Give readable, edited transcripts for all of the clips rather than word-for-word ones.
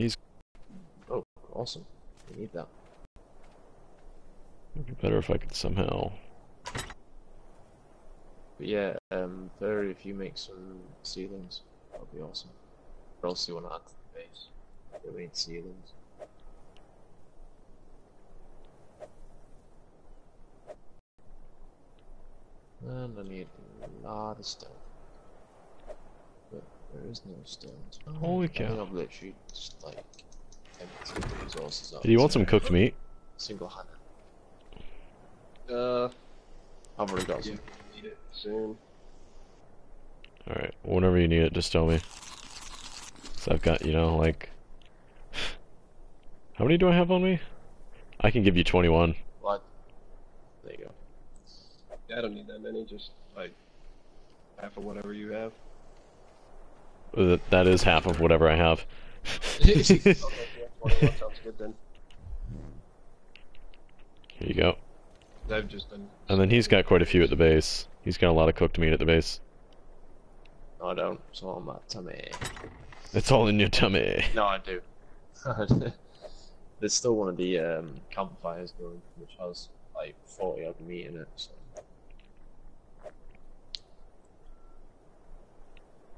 He's. Oh, awesome. We need that. It'd be better if I could somehow. But yeah, Furry, if you make some ceilings, that'll be awesome. Or else you want to add to the base. Yeah, we need ceilings. And I need a lot of stone. But there is no stone. Holy cow. I've literally just like emptied the resources out. Do you want some cooked meat? Single-handed. I've already got some. Need it soon. Alright, whenever you need it, just tell me. So I've got, you know, like... How many do I have on me? I can give you 21. What? There you go. Yeah, I don't need that many, just like half of whatever you have. That is half of whatever I have. Okay, yeah, sounds good then. Here you go. I've just done. And then he's got quite a few at the base. He's got a lot of cooked meat at the base. No, I don't. It's all in my tummy. It's all in your tummy. No, I do. There's still one of the campfires going, which has like 40 of meat in it. So.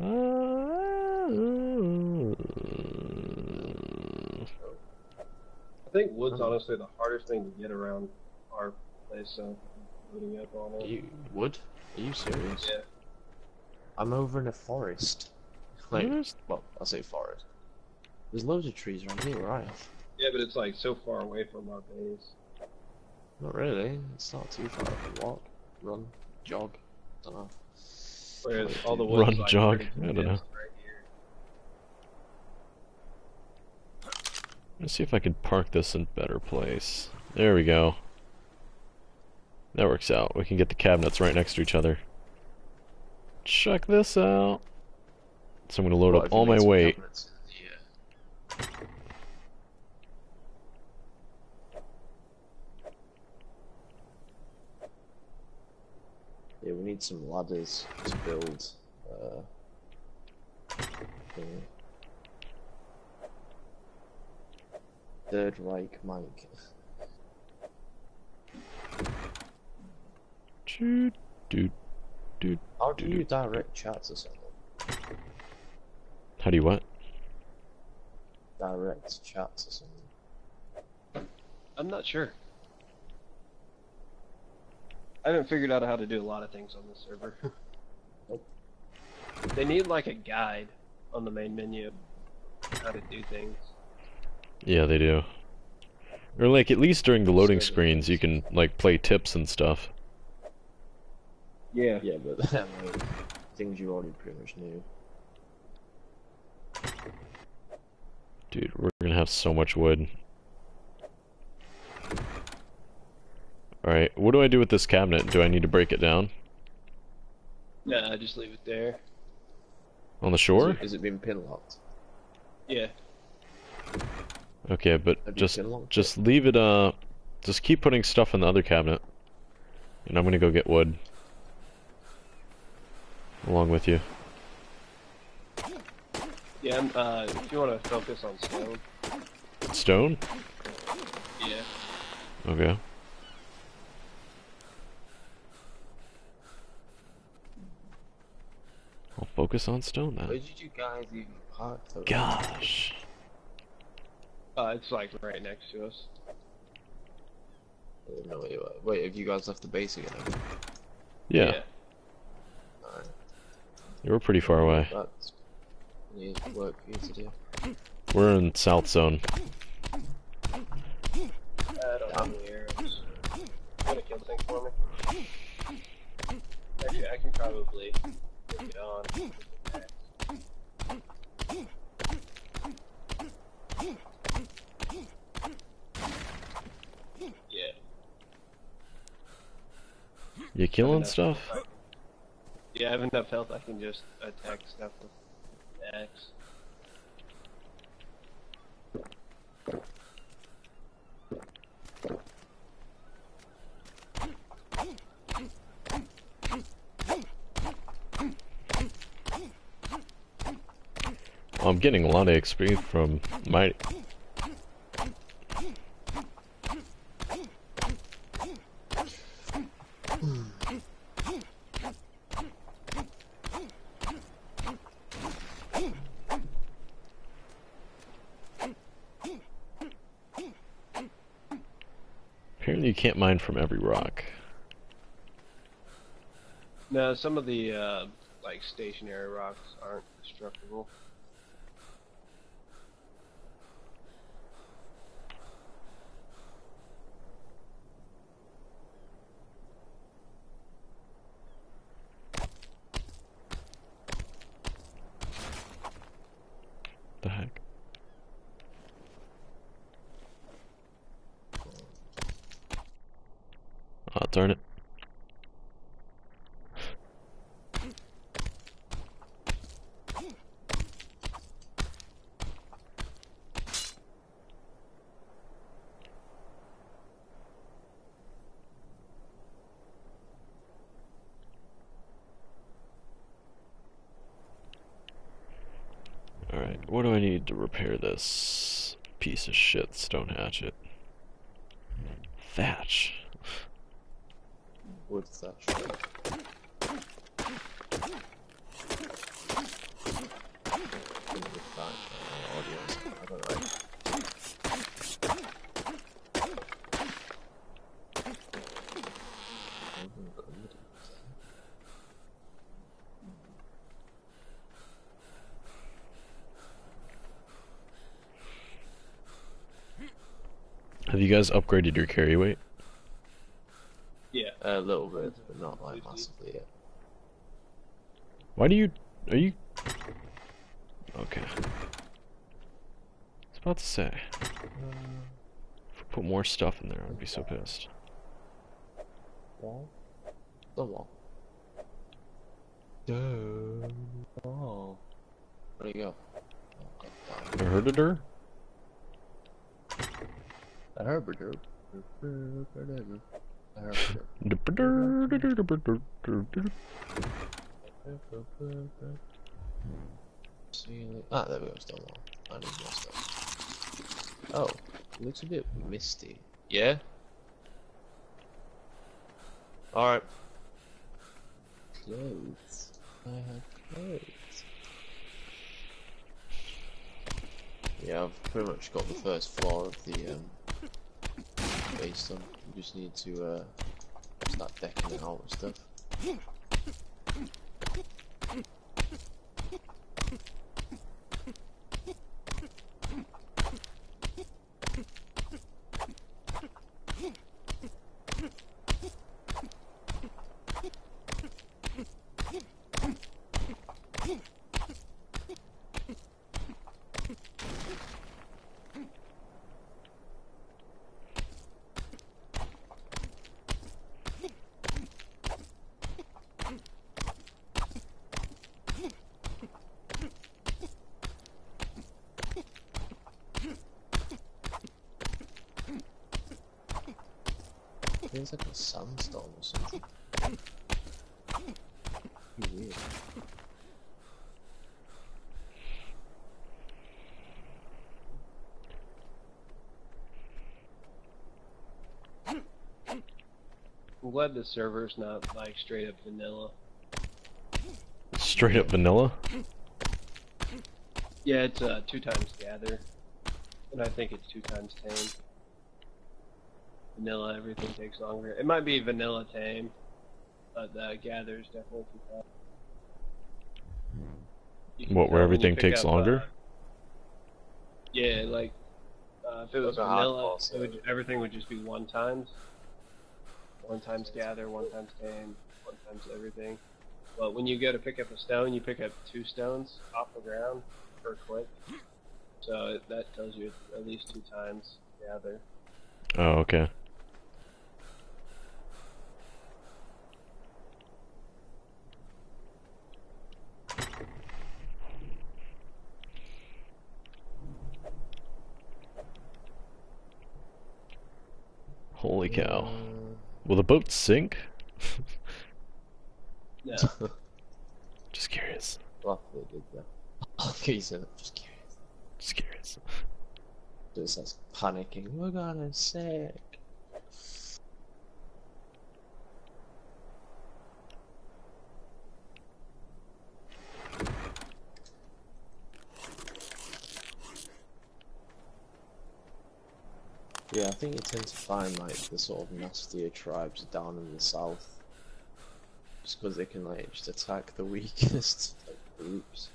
I think wood's honestly the hardest thing to get around our place, so looting up all that. Wood? Are you serious? Yeah. I'm over in a forest. Like, well, I'll say forest. There's loads of trees around here, right? Yeah, but it's like so far away from our base. Not really. It's not too far. Walk, run, jog. I don't know. Whereas all the woods, run, like, jog. I don't know. Right here. Let's see if I can park this in a better place. There we go. That works out. We can get the cabinets right next to each other. Check this out. So I'm gonna load up all my weight. Yeah. Yeah, we need some ladders to build. Third Reich Mike. How do you direct chats or something? How do you what? Direct chats or something. I'm not sure. I haven't figured out how to do a lot of things on this server. They need like a guide on the main menu how to do things. Yeah, they do. Or like at least during the loading screens you can like play tips and stuff. Yeah. Yeah, but things you already pretty much knew. Dude, we're gonna have so much wood. Alright, what do I do with this cabinet? Do I need to break it down? Nah, just leave it there. On the shore? Is it being pinlocked? Yeah. Okay, but just leave it, just keep putting stuff in the other cabinet. And I'm gonna go get wood. Along with you. Yeah, if you want to focus on stone. Stone? Yeah. Okay. I'll focus on stone then. Where did you guys even park? Gosh. It's like right next to us. I don't know where you are. Wait, have you guys left the base again? Yeah. Alright. You were pretty far away. That's work for you to do. We're in South Zone. I don't know here. You wanna kill things for me? Actually, I can probably take it on. Yeah. You killing stuff? Yeah, I have enough health, I can just attack stuff with the axe. I'm getting a lot of XP from my... Apparently you can't mine from every rock. No, some of the like stationary rocks aren't destructible. The heck? Oh, darn it. What do I need to repair this piece of shit stone hatchet? Thatch. Wood thatch. Have you guys upgraded your carry weight? Yeah, a little bit, but not like massively yet. Why do you... are you... okay. I was about to say... if we put more stuff in there, I'd be so pissed. Wall? The wall. The wall. Where'd he go? I heard it, her? A herbiter. Ah, there we go. Still long. I need more stuff. Oh, looks a bit misty. Yeah. All right. Clothes. I have clothes. Yeah, I've pretty much got the first floor of the based on. You just need to start decking it out and stuff. It's like a sandstorm or something. Weird. I'm glad the server's not like straight up vanilla. Straight up vanilla? Yeah, it's 2x gather. And I think it's 2x tame. Vanilla, everything takes longer. It might be vanilla tame, but the gather's definitely too. What, where everything takes longer? Yeah, like, if it was vanilla, it would, everything would just be 1x. 1x gather, 1x tame, 1x everything. But when you go to pick up a stone, you pick up 2 stones off the ground per click. So that tells you at least 2x gather. Oh, okay. Holy cow. Will the boat sink? No. Just curious. Well, they did that. Okay, so just curious. Just curious. Just us panicking. We're gonna sick. Yeah, I think you tend to find like the sort of nastier tribes down in the south, just because they can like just attack the weakest like, groups.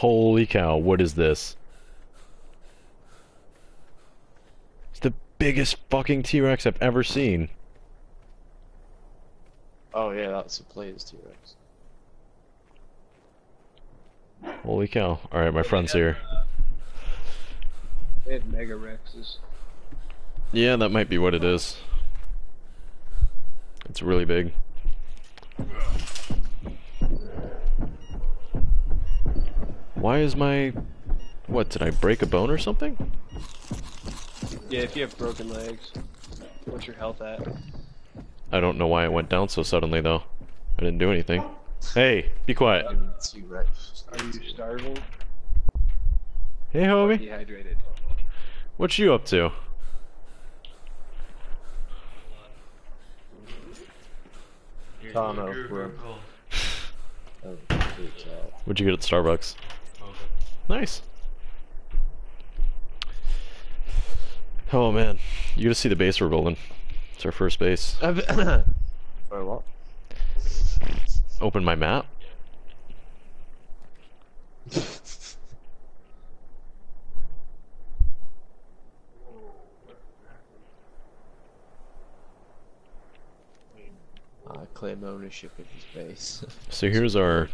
Holy cow, what is this? It's the biggest fucking T-Rex I've ever seen. Oh yeah, that's the player's T-Rex. Holy cow. Alright, my friend's here. They had Mega Rexes. Yeah, that might be what it is. It's really big. Why is my... What, did I break a bone or something? Yeah, if you have broken legs, what's your health at? I don't know why it went down so suddenly, though. I didn't do anything. Hey, be quiet. Are you starving? Hey, homie. Dehydrated. What you up to? Oh, no, bro. What'd you get at Starbucks? Nice. Oh man, you gotta see the base we're building. It's our first base. Sorry, what? Open my map. I claim ownership of his base. So here's our.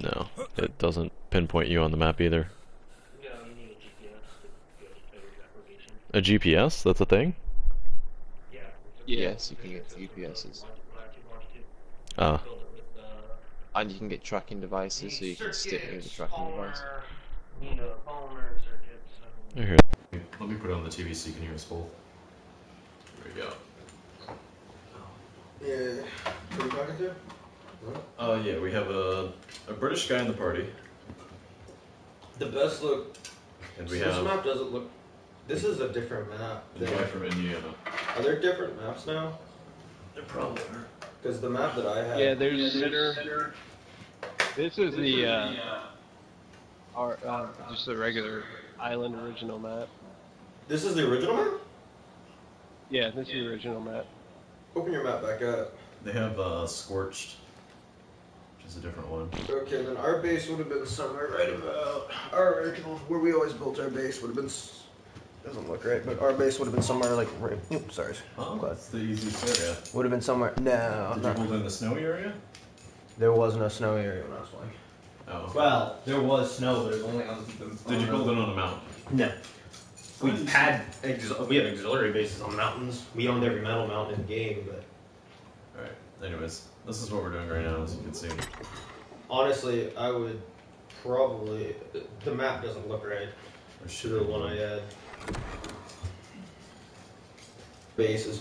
No, it doesn't pinpoint you on the map either. No, you need a GPS to get better navigation. A GPS? That's a thing? Yeah. Yes, you can get GPSs. Ah. And you can get tracking devices, so you can stick near the tracking device. Here. Let me put it on the TV so you can hear us both. There we go. Yeah. What are you talking to? Yeah, we have a British guy in the party. The best look. And we so have, this map doesn't look. This is a different map. The guy from Indiana. Are there different maps now? There probably are. Because the map that I have. Yeah, there's center. This is the just the regular island original map. This is the original map. Yeah, this is the original map. Open your map back up. They have scorched. It's a different one. Okay, then our base would have been somewhere right about our original, where we always built our base would have been. Doesn't look right, but our base would have been somewhere like right. Oops, sorry. Oh, that's the easiest area. Would have been somewhere. No. Did you build in the snowy area? There was no snowy area when I was playing. Oh. Well, there was snow, but it was only on the. Did you build it on a mountain? No. We have auxiliary bases on mountains. We owned every metal mountain in the game, but. All right. Anyways, this is what we're doing right now, as you can see. Honestly, I would probably... The map doesn't look right. Or should the one I had. Base is